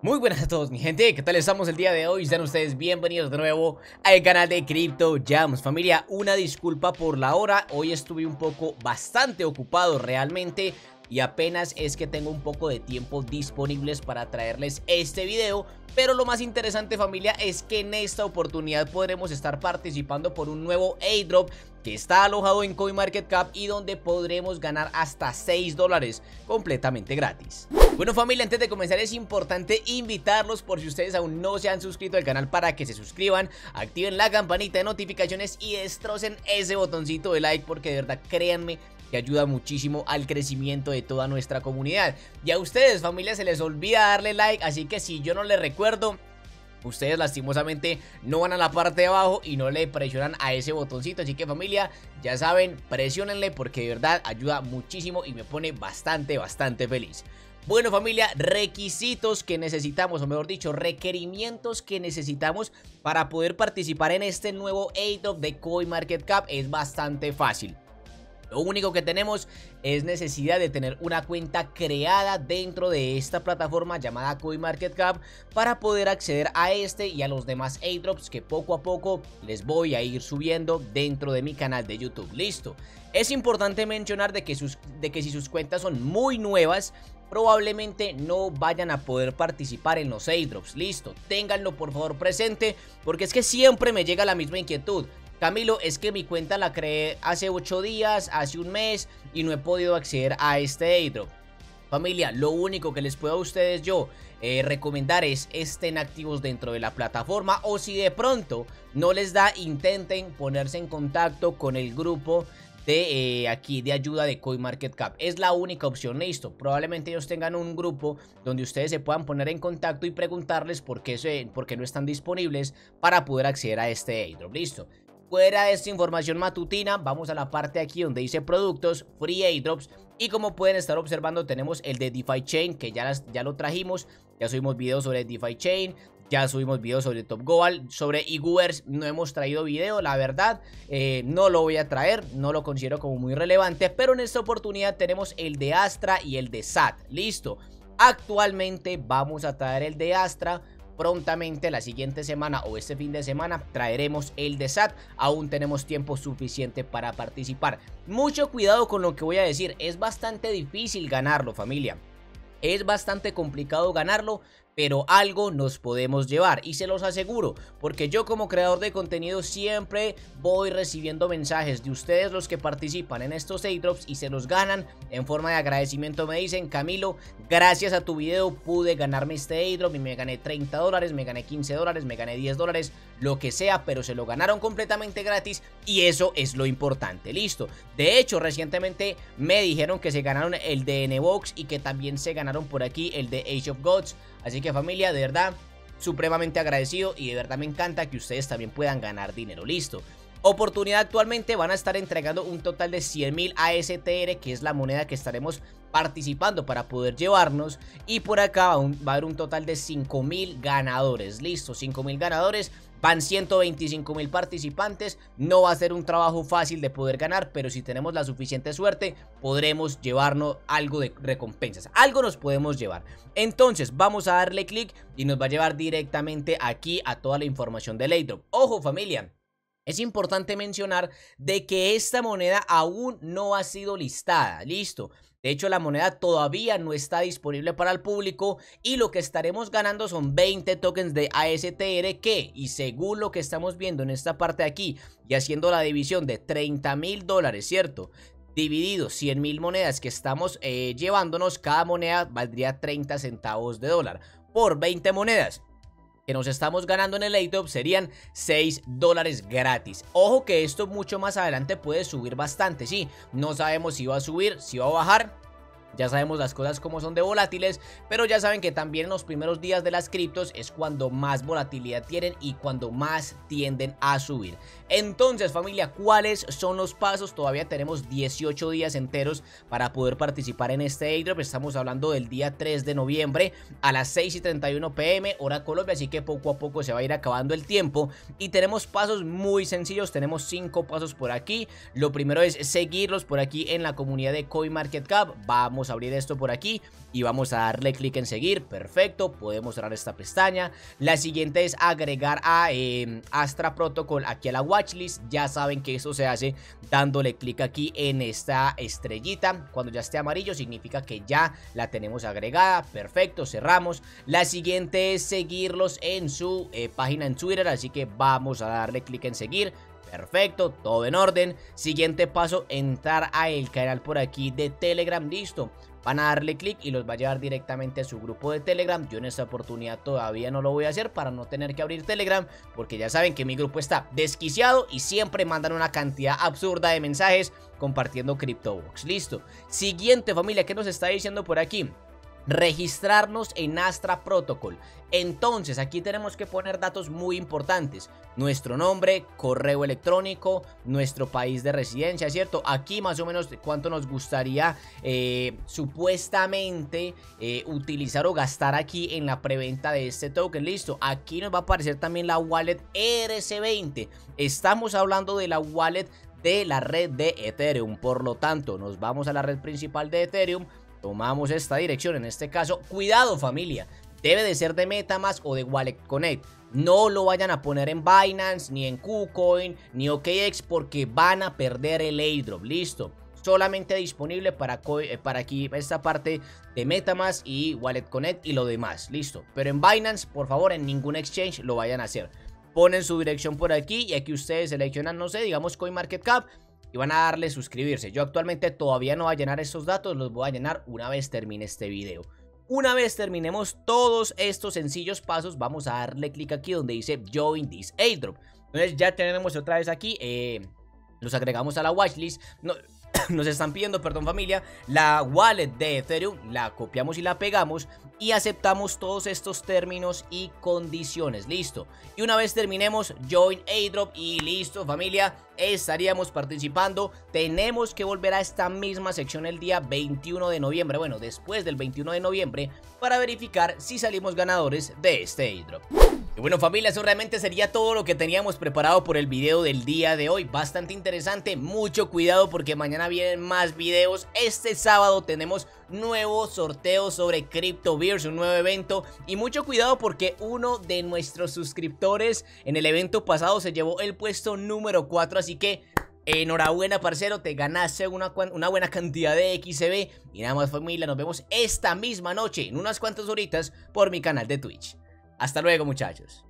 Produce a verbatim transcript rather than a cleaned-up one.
Muy buenas a todos mi gente, ¿qué tal estamos el día de hoy? Sean ustedes bienvenidos de nuevo al canal de CryptoJams. Familia, una disculpa por la hora, hoy estuve un poco bastante ocupado realmente y apenas es que tengo un poco de tiempo disponibles para traerles este video. Pero lo más interesante familia es que en esta oportunidad podremos estar participando por un nuevo airdrop que está alojado en CoinMarketCap y donde podremos ganar hasta seis dólares completamente gratis. Bueno familia, antes de comenzar es importante invitarlos por si ustedes aún no se han suscrito al canal para que se suscriban, activen la campanita de notificaciones y destrocen ese botoncito de like porque de verdad créanme que ayuda muchísimo al crecimiento de toda nuestra comunidad. Y a ustedes familia se les olvida darle like, así que si yo no les recuerdo, ustedes lastimosamente no van a la parte de abajo y no le presionan a ese botoncito. Así que familia, ya saben, presionenle porque de verdad ayuda muchísimo y me pone bastante, bastante feliz. Bueno familia, requisitos que necesitamos, o mejor dicho, requerimientos que necesitamos para poder participar en este nuevo airdrop de CoinMarketCap es bastante fácil. Lo único que tenemos es necesidad de tener una cuenta creada dentro de esta plataforma llamada CoinMarketCap para poder acceder a este y a los demás airdrops que poco a poco les voy a ir subiendo dentro de mi canal de YouTube. Listo. Es importante mencionar de que, sus, de que si sus cuentas son muy nuevas, probablemente no vayan a poder participar en los airdrops. Listo. Ténganlo por favor presente porque es que siempre me llega la misma inquietud. Camilo, es que mi cuenta la creé hace ocho días, hace un mes y no he podido acceder a este airdrop. Familia, lo único que les puedo a ustedes yo eh, recomendar es estén activos dentro de la plataforma o si de pronto no les da, intenten ponerse en contacto con el grupo de eh, aquí de ayuda de CoinMarketCap. Es la única opción, listo. Probablemente ellos tengan un grupo donde ustedes se puedan poner en contacto y preguntarles por qué, se, por qué no están disponibles para poder acceder a este airdrop, listo. Fuera de esta información matutina, vamos a la parte de aquí donde dice productos, free airdrops. Y como pueden estar observando tenemos el de DeFi Chain que ya, las, ya lo trajimos. Ya subimos videos sobre DeFi Chain, ya subimos videos sobre Top Global, sobre eGoovers no hemos traído video, la verdad eh, no lo voy a traer, no lo considero como muy relevante. Pero en esta oportunidad tenemos el de Astra y el de S A T, listo. Actualmente vamos a traer el de Astra. Prontamente la siguiente semana o este fin de semana traeremos el de S A T. Aún tenemos tiempo suficiente para participar. Mucho cuidado con lo que voy a decir. Es bastante difícil ganarlo, familia. Es bastante complicado ganarlo, pero algo nos podemos llevar. Y se los aseguro, porque yo como creador de contenido siempre voy recibiendo mensajes de ustedes los que participan en estos airdrops y se los ganan. En forma de agradecimiento me dicen, Camilo, gracias a tu video pude ganarme este airdrop y me gané treinta dólares, me gané quince dólares, me gané diez dólares, lo que sea, pero se lo ganaron completamente gratis y eso es lo importante, listo. De hecho, recientemente me dijeron que se ganaron el de N-box y que también se ganaron por aquí el de Age of Gods. Así que familia, de verdad, supremamente agradecido y de verdad me encanta que ustedes también puedan ganar dinero, listo. Oportunidad actualmente, van a estar entregando un total de cien mil A S T R, que es la moneda que estaremos participando para poder llevarnos. Y por acá va a haber un total de cinco mil ganadores, listo, cinco mil ganadores. Van ciento veinticinco mil participantes, no va a ser un trabajo fácil de poder ganar, pero si tenemos la suficiente suerte, podremos llevarnos algo de recompensas, algo nos podemos llevar. Entonces vamos a darle clic y nos va a llevar directamente aquí a toda la información del airdrop. Ojo familia, es importante mencionar de que esta moneda aún no ha sido listada, listo. De hecho, la moneda todavía no está disponible para el público y lo que estaremos ganando son veinte tokens de A S T R que, y según lo que estamos viendo en esta parte de aquí y haciendo la división de treinta mil dólares, ¿cierto? Dividido cien mil monedas que estamos eh, llevándonos, cada moneda valdría treinta centavos de dólar por veinte monedas. Que nos estamos ganando en el airdrop serían seis dólares gratis. Ojo que esto mucho más adelante puede subir bastante, sí, no sabemos si va a subir, si va a bajar. Ya sabemos las cosas como son de volátiles, pero ya saben que también en los primeros días de las criptos es cuando más volatilidad tienen y cuando más tienden a subir. Entonces familia, ¿cuáles son los pasos? Todavía tenemos dieciocho días enteros para poder participar en este airdrop. Estamos hablando del día tres de noviembre a las seis y treinta y uno pm hora Colombia, así que poco a poco se va a ir acabando el tiempo y tenemos pasos muy sencillos. Tenemos cinco pasos por aquí. Lo primero es seguirlos por aquí en la comunidad de CoinMarketCap. Vamos vamos a abrir esto por aquí y vamos a darle clic en seguir. Perfecto, podemos cerrar esta pestaña. La siguiente es agregar a eh, Astra Protocol aquí a la watchlist. Ya saben que eso se hace dándole clic aquí en esta estrellita. Cuando ya esté amarillo significa que ya la tenemos agregada. Perfecto, cerramos. La siguiente es seguirlos en su eh, página en Twitter, así que vamos a darle clic en seguir. Perfecto, todo en orden. Siguiente paso, entrar a el canal por aquí de Telegram. Listo, van a darle clic y los va a llevar directamente a su grupo de Telegram. Yo en esta oportunidad todavía no lo voy a hacer para no tener que abrir Telegram, porque ya saben que mi grupo está desquiciado y siempre mandan una cantidad absurda de mensajes compartiendo CryptoBox. Listo, siguiente familia, ¿qué nos está diciendo por aquí? Registrarnos en Astra Protocol. Entonces aquí tenemos que poner datos muy importantes: nuestro nombre, correo electrónico, nuestro país de residencia, ¿cierto? Aquí más o menos cuánto nos gustaría eh, supuestamente eh, utilizar o gastar aquí en la preventa de este token. Listo, aquí nos va a aparecer también la wallet E R C veinte. Estamos hablando de la wallet de la red de Ethereum, por lo tanto nos vamos a la red principal de Ethereum. Tomamos esta dirección, en este caso, cuidado familia, debe de ser de Metamask o de Wallet Connect. No lo vayan a poner en Binance, ni en KuCoin, ni O K X, porque van a perder el airdrop. Listo, solamente disponible para, para aquí esta parte de Metamask y Wallet Connect y lo demás. Listo, pero en Binance, por favor, en ningún exchange lo vayan a hacer. Ponen su dirección por aquí y aquí ustedes seleccionan, no sé, digamos CoinMarketCap. Y van a darle suscribirse. Yo actualmente todavía no voy a llenar estos datos, los voy a llenar una vez termine este video. Una vez terminemos todos estos sencillos pasos, vamos a darle clic aquí donde dice Join this airdrop. Entonces ya tenemos otra vez aquí, eh, los agregamos a la watchlist. No, nos están pidiendo, perdón familia, la wallet de Ethereum, la copiamos y la pegamos y aceptamos todos estos términos y condiciones. Listo, y una vez terminemos Join Airdrop y listo familia, estaríamos participando. Tenemos que volver a esta misma sección el día veintiuno de noviembre, bueno, después del veintiuno de noviembre, para verificar si salimos ganadores de este airdrop. Y bueno familia, eso realmente sería todo lo que teníamos preparado por el video del día de hoy. Bastante interesante, mucho cuidado porque mañana vienen más videos. Este sábado tenemos nuevos sorteos sobre Crypto Beers, un nuevo evento. Y mucho cuidado porque uno de nuestros suscriptores en el evento pasado se llevó el puesto número cuatro. Así que enhorabuena parcero, te ganaste una, una buena cantidad de X B. Y nada más familia, nos vemos esta misma noche en unas cuantas horitas por mi canal de Twitch. Hasta luego muchachos.